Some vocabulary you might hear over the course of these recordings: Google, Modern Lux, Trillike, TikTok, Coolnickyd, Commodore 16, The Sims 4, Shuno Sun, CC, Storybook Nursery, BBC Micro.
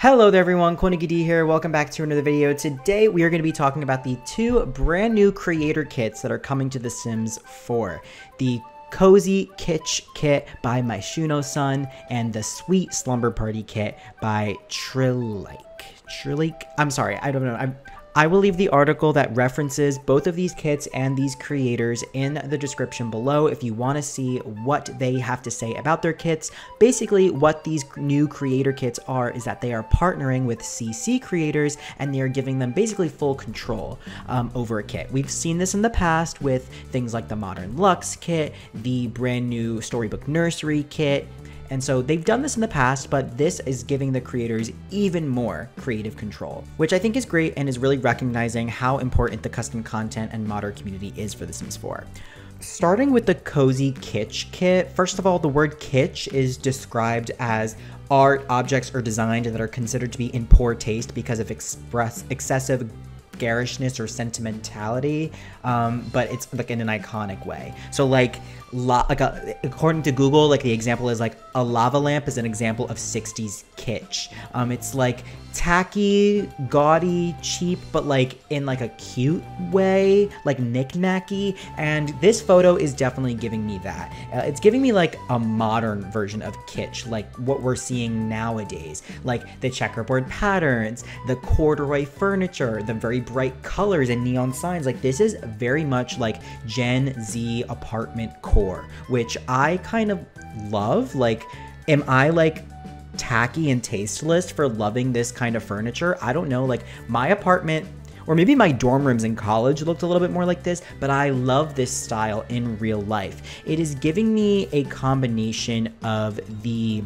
Hello there everyone, Coolnickyd here, welcome back to another video. Today we are going to be talking about the two brand new creator kits that are coming to The Sims 4. The Cozy Kitsch kit by my Shuno Sun and the Sweet Slumber Party kit by Trillike? I'm sorry, I don't know. I will leave the article that references both of these kits and these creators in the description below if you want to see what they have to say about their kits. Basically, what these new creator kits are is that they are partnering with CC creators and they are giving them basically full control over a kit. We've seen this in the past with things like the Modern Lux kit, the brand new Storybook Nursery kit, and so they've done this in the past, but this is giving the creators even more creative control, which I think is great and is really recognizing how important the custom content and modder community is for The Sims 4. Starting with the Cozy Kitsch kit, first of all, the word kitsch is described as art, objects, or design that are considered to be in poor taste because of excessive garishness or sentimentality, but it's like in an iconic way. So according to Google, the example is a lava lamp is an example of 60s kitsch. It's tacky, gaudy, cheap, but in a cute way, knick-knacky. And this photo is definitely giving me that. It's giving me a modern version of kitsch, what we're seeing nowadays, the checkerboard patterns, the corduroy furniture, the very bright colors and neon signs. This is very much Gen Z apartment core, which I kind of love. Am I tacky and tasteless for loving this kind of furniture? I don't know, my apartment or maybe my dorm rooms in college looked a little bit more like this, but I love this style in real life. It is giving me a combination of the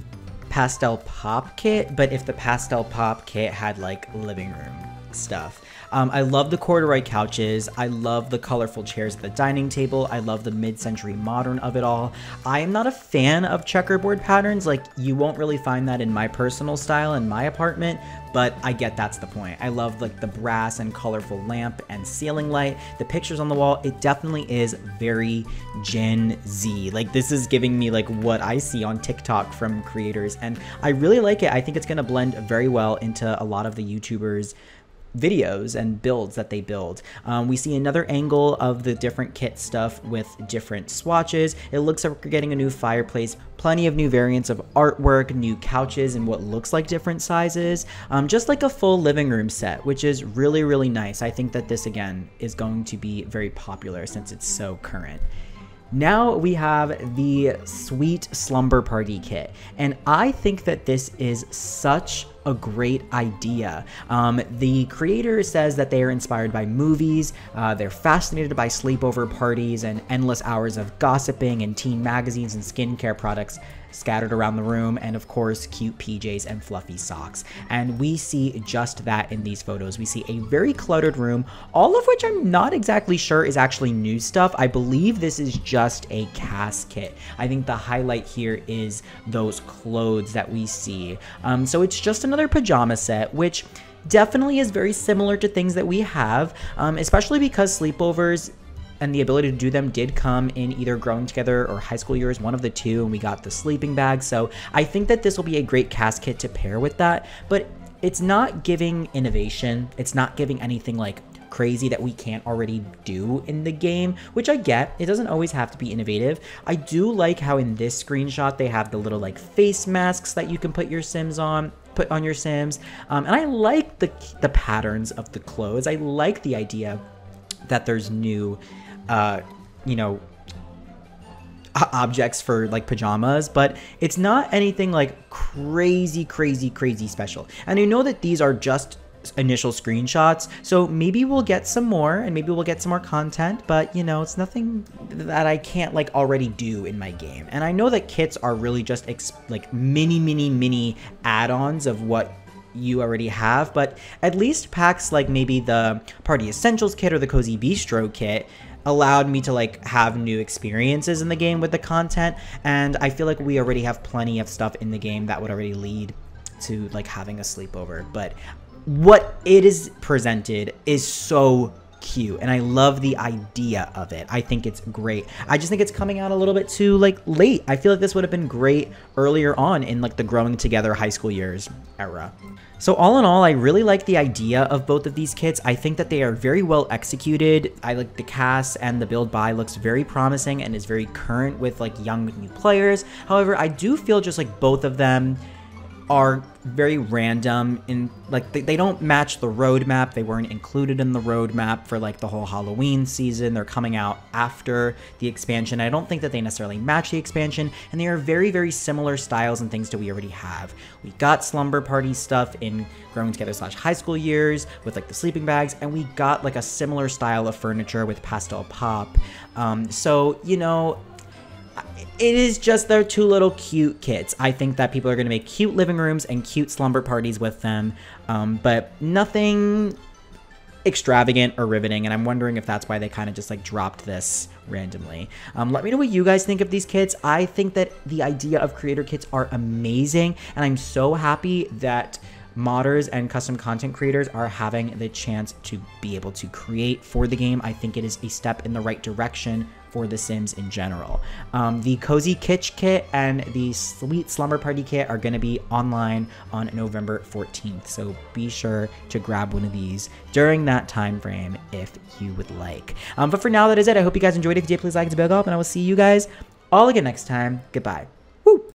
pastel pop kit, but if the pastel pop kit had living room stuff. I love the corduroy couches. I love the colorful chairs at the dining table. I love the mid-century modern of it all. I am not a fan of checkerboard patterns. You won't really find that in my personal style in my apartment, but I get that's the point. I love the brass and colorful lamp and ceiling light, the pictures on the wall. It definitely is very Gen Z. This is giving me what I see on TikTok from creators, and I really like it. I think it's gonna blend very well into a lot of the YouTubers' videos and builds that they build. We see another angle of the different kit stuff with different swatches. It looks like we're getting a new fireplace, plenty of new variants of artwork, new couches and what looks like different sizes, just a full living room set, which is really, really nice. I think that this again is going to be very popular since it's so current. Now we have the Sweet Slumber Party kit, and I think that this is such a great idea. The creator says that they are inspired by movies, they're fascinated by sleepover parties and endless hours of gossiping and teen magazines and skincare products scattered around the room, and of course cute PJs and fluffy socks. And we see just that in these photos. We see a very cluttered room, all of which I'm not exactly sure is actually new stuff. I believe this is just a cast kit. I think the highlight here is those clothes that we see. So it's just another pajama set, which definitely is very similar to things that we have, especially because sleepovers and the ability to do them did come in either Growing Together or high school years, one of the two, and we got the sleeping bag. So I think that this will be a great cast kit to pair with that, but it's not giving innovation. It's not giving anything crazy that we can't already do in the game, which I get. It doesn't always have to be innovative. I do like how in this screenshot they have the little face masks that you can put your Sims on. And I like the patterns of the clothes. I like the idea that there's new objects for pajamas, but it's not anything crazy special. And I know that these are just initial screenshots, so maybe we'll get some more and maybe we'll get some more content, but it's nothing that I can't already do in my game. And I know that kits are really just mini add-ons of what you already have, but at least packs like maybe the Party Essentials kit or the Cozy Bistro kit allowed me to have new experiences in the game with the content, and I feel we already have plenty of stuff in the game that would already lead to having a sleepover. But what it is presented is so cute, and I love the idea of it. I think it's great. I just think it's coming out a little bit too like late. I feel like this would have been great earlier on in like the growing together high school years era. So all in all, I really like the idea of both of these kits. I think that they are very well executed. I like the cast, and the build by looks very promising and is very current with like young new players. However, I do feel just like both of them are very random in like they don't match the roadmap. They weren't included in the roadmap for like the whole Halloween season. They're coming out after the expansion. I don't think that they necessarily match the expansion, and they are very, very similar styles and things that we already have. We got slumber party stuff in growing together / high school years with like the sleeping bags, and we got like a similar style of furniture with pastel pop. So you know, it is just their two little cute kits. I think that people are going to make cute living rooms and cute slumber parties with them, but nothing extravagant or riveting, and I'm wondering if that's why they kind of just like dropped this randomly. Let me know what you guys think of these kits. I think that the idea of creator kits are amazing, and I'm so happy that modders and custom content creators are having the chance to be able to create for the game. I think it is a step in the right direction for The Sims in general. The Cozy Kitsch kit and the Sweet Slumber Party kit are gonna be online on November 14th, so be sure to grab one of these during that time frame if you would like. But for now, that is it. I hope you guys enjoyed it. If you did, please like and subscribe, and I will see you guys all again next time. Goodbye.